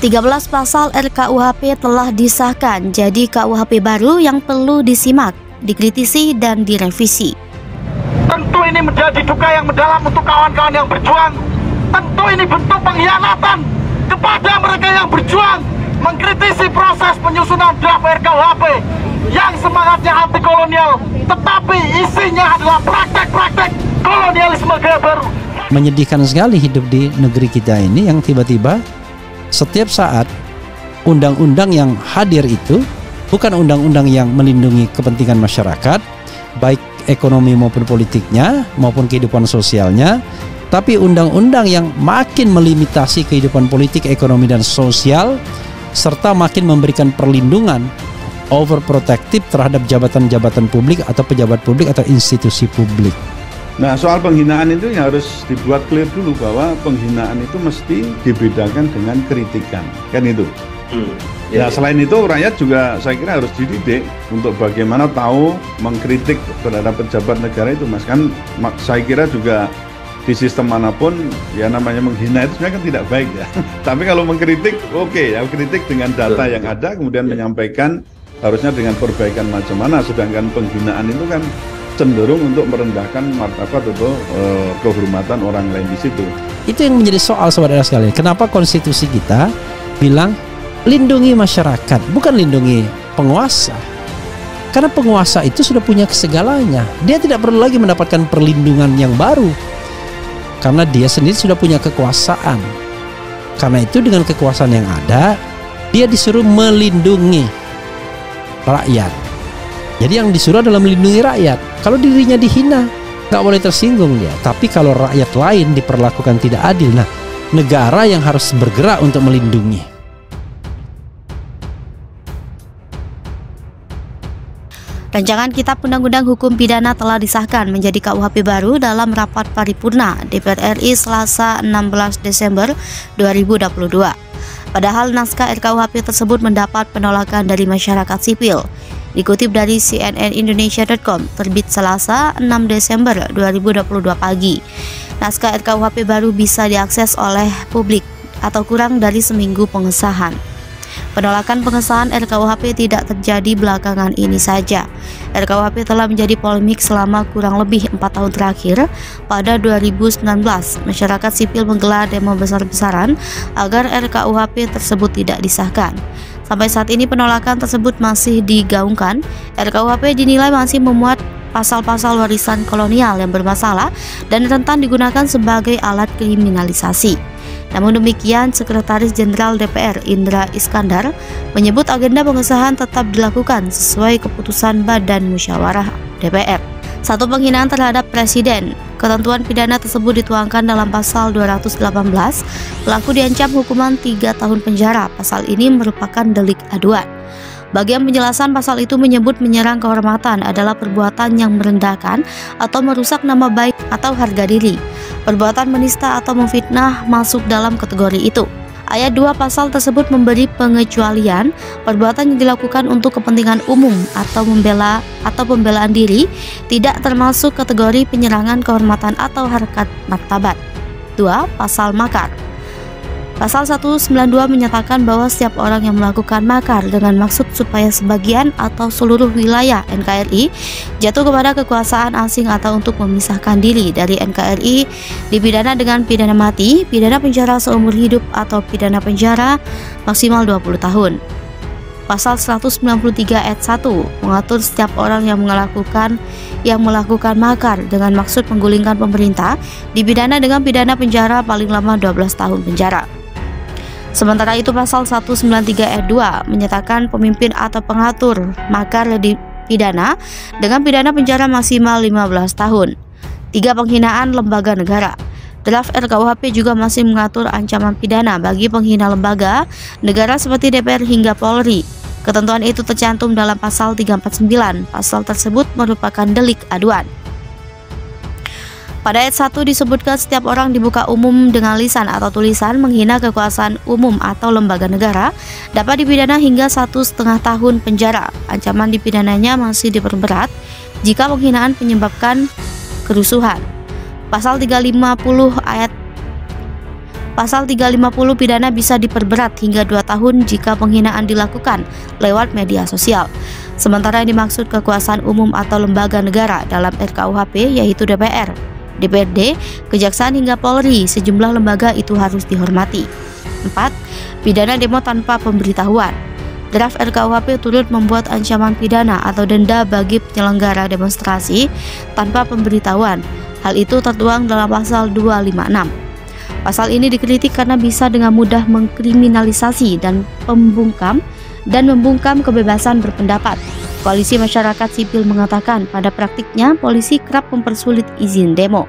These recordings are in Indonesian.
13 pasal RKUHP telah disahkan jadi KUHP baru yang perlu disimak, dikritisi, dan direvisi. Tentu ini menjadi duka yang mendalam untuk kawan-kawan yang berjuang. Tentu ini bentuk pengkhianatan kepada mereka yang berjuang mengkritisi proses penyusunan draft RKUHP yang semangatnya anti kolonial, tetapi isinya adalah praktek-praktek kolonialisme gaya baru. Menyedihkan sekali hidup di negeri kita ini yang tiba-tiba setiap saat undang-undang yang hadir itu bukan undang-undang yang melindungi kepentingan masyarakat, baik ekonomi maupun politiknya maupun kehidupan sosialnya, tapi undang-undang yang makin melimitasi kehidupan politik, ekonomi, dan sosial, serta makin memberikan perlindungan overprotektif terhadap jabatan-jabatan publik atau pejabat publik atau institusi publik. Nah, soal penghinaan itu yang harus dibuat clear dulu bahwa penghinaan itu mesti dibedakan dengan kritikan, kan itu. Ya, selain itu rakyat juga saya kira harus dididik untuk bagaimana tahu mengkritik terhadap pejabat negara itu, Mas. Kan saya kira juga di sistem manapun ya namanya menghina itu sebenarnya kan tidak baik ya. Tapi kalau mengkritik, oke, ya kritik dengan data yang ada, kemudian menyampaikan harusnya dengan perbaikan macam mana. Sedangkan penghinaan itu kan cenderung untuk merendahkan martabat atau kehormatan orang lain di situ. Itu yang menjadi soal, saudara sekalian. Kenapa konstitusi kita bilang lindungi masyarakat, bukan lindungi penguasa? Karena penguasa itu sudah punya segalanya. Dia tidak perlu lagi mendapatkan perlindungan yang baru, karena dia sendiri sudah punya kekuasaan. Karena itu dengan kekuasaan yang ada, dia disuruh melindungi rakyat. Jadi yang disuruh adalah melindungi rakyat. Kalau dirinya dihina, nggak boleh tersinggung dia. Tapi kalau rakyat lain diperlakukan tidak adil, nah negara yang harus bergerak untuk melindungi. Rancangan Kitab Undang-Undang Hukum Pidana telah disahkan menjadi KUHP baru dalam rapat paripurna DPR RI Selasa 16 Desember 2022. Padahal naskah RKUHP tersebut mendapat penolakan dari masyarakat sipil. Dikutip dari cnnindonesia.com terbit Selasa 6 Desember 2022 pagi. Naskah RKUHP baru bisa diakses oleh publik atau kurang dari seminggu pengesahan. Penolakan pengesahan RKUHP tidak terjadi belakangan ini saja. RKUHP telah menjadi polemik selama kurang lebih 4 tahun terakhir. Pada 2019, masyarakat sipil menggelar demo besar-besaran agar RKUHP tersebut tidak disahkan. Sampai saat ini penolakan tersebut masih digaungkan. RKUHP dinilai masih memuat pasal-pasal warisan kolonial yang bermasalah dan rentan digunakan sebagai alat kriminalisasi. Namun demikian, Sekretaris Jenderal DPR Indra Iskandar menyebut agenda pengesahan tetap dilakukan sesuai keputusan Badan Musyawarah DPR. Satu, penghinaan terhadap presiden. Ketentuan pidana tersebut dituangkan dalam pasal 218. Pelaku diancam hukuman 3 tahun penjara. Pasal ini merupakan delik aduan. Bagian penjelasan pasal itu menyebut menyerang kehormatan adalah perbuatan yang merendahkan atau merusak nama baik atau harga diri. Perbuatan menista atau memfitnah masuk dalam kategori itu. Ayat 2 pasal tersebut memberi pengecualian perbuatan yang dilakukan untuk kepentingan umum atau pembelaan diri tidak termasuk kategori penyerangan kehormatan atau harkat martabat. 2. Pasal makar. Pasal 192 menyatakan bahwa setiap orang yang melakukan makar dengan maksud supaya sebagian atau seluruh wilayah NKRI jatuh kepada kekuasaan asing atau untuk memisahkan diri dari NKRI dipidana dengan pidana mati, pidana penjara seumur hidup atau pidana penjara maksimal 20 tahun. Pasal 193 ayat 1 mengatur setiap orang yang melakukan makar dengan maksud menggulingkan pemerintah dipidana dengan pidana penjara paling lama 12 tahun penjara. Sementara itu pasal 193 ayat 2 menyatakan pemimpin atau pengatur makar dipidana dengan pidana penjara maksimal 15 tahun. 3. Penghinaan lembaga negara. Draft RKUHP juga masih mengatur ancaman pidana bagi penghina lembaga negara seperti DPR hingga Polri. Ketentuan itu tercantum dalam pasal 349. Pasal tersebut merupakan delik aduan. Pada ayat 1 disebutkan setiap orang dibuka umum dengan lisan atau tulisan menghina kekuasaan umum atau lembaga negara dapat dipidana hingga 1,5 tahun penjara. Ancaman dipidananya masih diperberat jika penghinaan menyebabkan kerusuhan. Pasal 350 ayat Pasal 350 pidana bisa diperberat hingga 2 tahun jika penghinaan dilakukan lewat media sosial. Sementara yang dimaksud kekuasaan umum atau lembaga negara dalam RKUHP yaitu DPR, DPRD, Kejaksaan hingga Polri, sejumlah lembaga itu harus dihormati. 4. Pidana demo tanpa pemberitahuan. Draft RKUHP turut membuat ancaman pidana atau denda bagi penyelenggara demonstrasi tanpa pemberitahuan. Hal itu tertuang dalam pasal 256. Pasal ini dikritik karena bisa dengan mudah mengkriminalisasi dan membungkam kebebasan berpendapat. Koalisi Masyarakat Sipil mengatakan pada praktiknya polisi kerap mempersulit izin demo.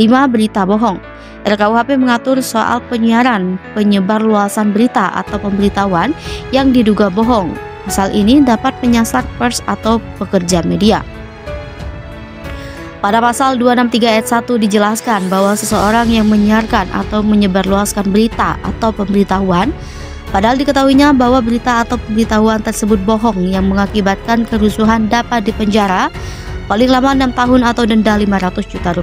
5. Berita bohong. RKUHP mengatur soal penyiaran, penyebar luasan berita atau pemberitahuan yang diduga bohong. Pasal ini dapat menyasar pers atau pekerja media. Pada pasal 263 ayat 1 dijelaskan bahwa seseorang yang menyiarkan atau menyebarluaskan berita atau pemberitahuan padahal diketahuinya bahwa berita atau pemberitahuan tersebut bohong yang mengakibatkan kerusuhan dapat dipenjara paling lama 6 tahun atau denda Rp500 juta.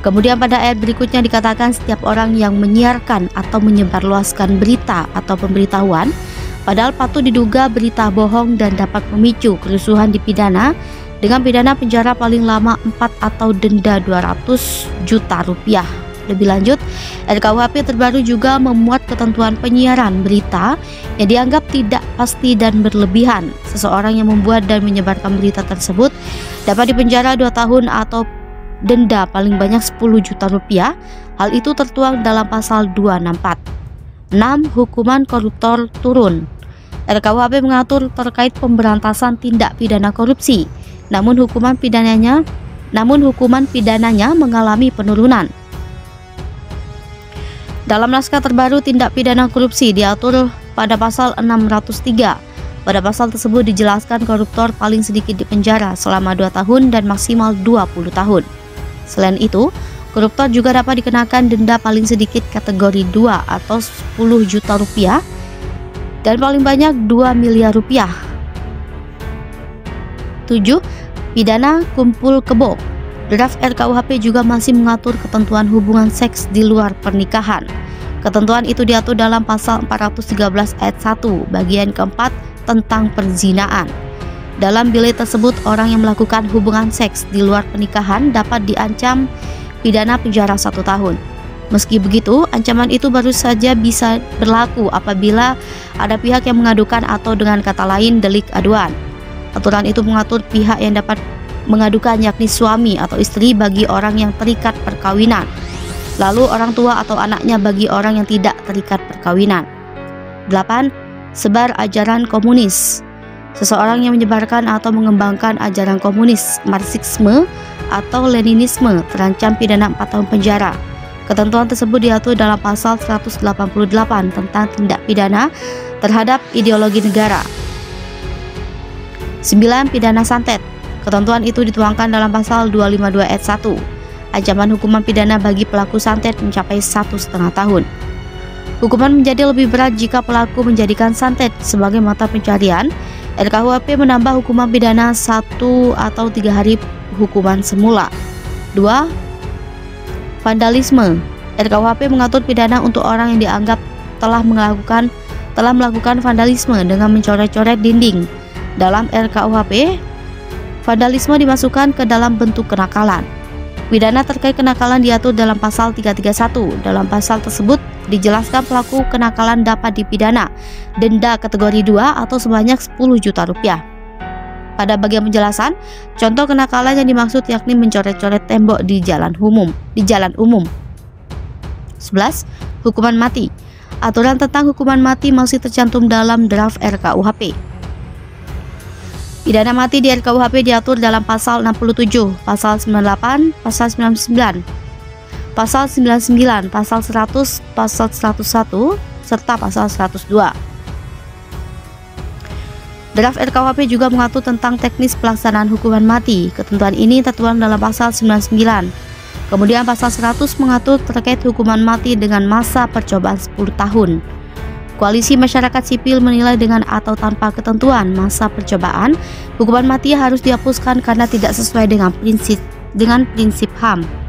Kemudian pada ayat berikutnya dikatakan setiap orang yang menyiarkan atau menyebarluaskan berita atau pemberitahuan padahal patut diduga berita bohong dan dapat memicu kerusuhan dipidana dengan pidana penjara paling lama 4 atau denda Rp200 juta. Lebih lanjut, RKUHP terbaru juga memuat ketentuan penyiaran berita yang dianggap tidak pasti dan berlebihan. Seseorang yang membuat dan menyebarkan berita tersebut dapat dipenjara 2 tahun atau denda paling banyak Rp10 juta. Hal itu tertuang dalam pasal 264. 6. Hukuman koruptor turun. RKUHP mengatur terkait pemberantasan tindak pidana korupsi, namun hukuman pidananya mengalami penurunan. Dalam naskah terbaru tindak pidana korupsi diatur pada pasal 603. Pada pasal tersebut dijelaskan koruptor paling sedikit dipenjara selama 2 tahun dan maksimal 20 tahun. Selain itu, koruptor juga dapat dikenakan denda paling sedikit kategori 2 atau Rp10 juta dan paling banyak Rp2 miliar. 7. Pidana kumpul kebo. Draft RKUHP juga masih mengatur ketentuan hubungan seks di luar pernikahan. Ketentuan itu diatur dalam pasal 413 ayat 1 bagian keempat tentang perzinaan. Dalam bilik tersebut, orang yang melakukan hubungan seks di luar pernikahan dapat diancam pidana penjara 1 tahun. Meski begitu, ancaman itu baru saja bisa berlaku apabila ada pihak yang mengadukan atau dengan kata lain delik aduan. Aturan itu mengatur pihak yang dapat mengadukan yakni suami atau istri bagi orang yang terikat perkawinan, lalu orang tua atau anaknya bagi orang yang tidak terikat perkawinan. 8. Sebar ajaran komunis. Seseorang yang menyebarkan atau mengembangkan ajaran komunis, marxisme atau leninisme terancam pidana 4 tahun penjara. Ketentuan tersebut diatur dalam pasal 188 tentang tindak pidana terhadap ideologi negara. 9. Pidana santet. Ketentuan itu dituangkan dalam pasal 252 ayat 1. Ancaman hukuman pidana bagi pelaku santet mencapai 1,5 tahun. Hukuman menjadi lebih berat jika pelaku menjadikan santet sebagai mata pencarian. RKUHP menambah hukuman pidana 1 atau 3 hari hukuman semula. 2. Vandalisme. RKUHP mengatur pidana untuk orang yang dianggap telah melakukan vandalisme dengan mencoret-coret dinding. Dalam RKUHP, vandalisme dimasukkan ke dalam bentuk kenakalan. Pidana terkait kenakalan diatur dalam pasal 331. Dalam pasal tersebut dijelaskan pelaku kenakalan dapat dipidana denda kategori 2 atau sebanyak Rp10 juta. Pada bagian penjelasan, contoh kenakalan yang dimaksud yakni mencoret-coret tembok di jalan umum. 11. Hukuman mati. Aturan tentang hukuman mati masih tercantum dalam draft RKUHP. Pidana mati di RKUHP diatur dalam pasal 67, pasal 98, pasal 99, pasal 99, pasal 100, pasal 101, serta pasal 102. Draft RKUHP juga mengatur tentang teknis pelaksanaan hukuman mati. Ketentuan ini tertuang dalam pasal 99. Kemudian pasal 100 mengatur terkait hukuman mati dengan masa percobaan 10 tahun. Koalisi Masyarakat Sipil menilai dengan atau tanpa ketentuan masa percobaan, hukuman mati harus dihapuskan karena tidak sesuai dengan prinsip HAM.